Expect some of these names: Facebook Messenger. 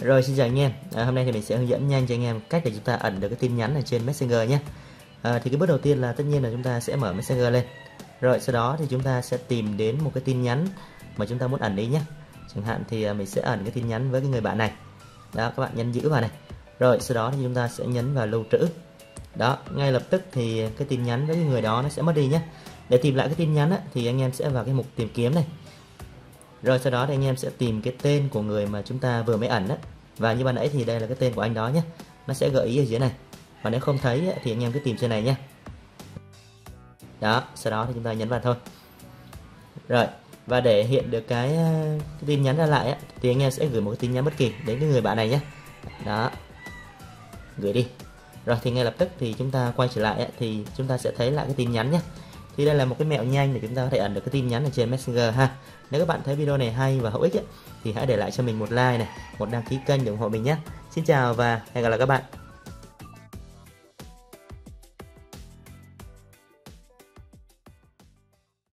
Rồi xin chào anh em, hôm nay thì mình sẽ hướng dẫn nhanh cho anh em cách để chúng ta ẩn được cái tin nhắn ở trên Messenger nhé. Thì cái bước đầu tiên là tất nhiên là chúng ta sẽ mở Messenger lên. Rồi sau đó thì chúng ta sẽ tìm đến một cái tin nhắn mà chúng ta muốn ẩn đi nhé. Chẳng hạn thì mình sẽ ẩn cái tin nhắn với cái người bạn này. Đó, các bạn nhấn giữ vào này. Rồi sau đó thì chúng ta sẽ nhấn vào lưu trữ. Đó, ngay lập tức thì cái tin nhắn với cái người đó nó sẽ mất đi nhé. Để tìm lại cái tin nhắn á, thì anh em sẽ vào cái mục tìm kiếm này. Rồi sau đó thì anh em sẽ tìm cái tên của người mà chúng ta vừa mới ẩn á. Và như ban nãy thì đây là cái tên của anh đó nhé. Nó sẽ gợi ý ở dưới này. Và nếu không thấy thì anh em cứ tìm trên này nhé. Đó, sau đó thì chúng ta nhấn vào thôi. Rồi, và để hiện được cái tin nhắn ra lại á, thì anh em sẽ gửi một cái tin nhắn bất kỳ đến cái người bạn này nhé. Đó, gửi đi. Rồi thì ngay lập tức thì chúng ta quay trở lại á, thì chúng ta sẽ thấy lại cái tin nhắn nhé. Thì đây là một cái mẹo nhanh để chúng ta có thể ẩn được cái tin nhắn ở trên Messenger ha. Nếu các bạn thấy video này hay và hữu ích ấy, thì hãy để lại cho mình một like này, một đăng ký kênh để ủng hộ mình nhé. Xin chào và hẹn gặp lại các bạn.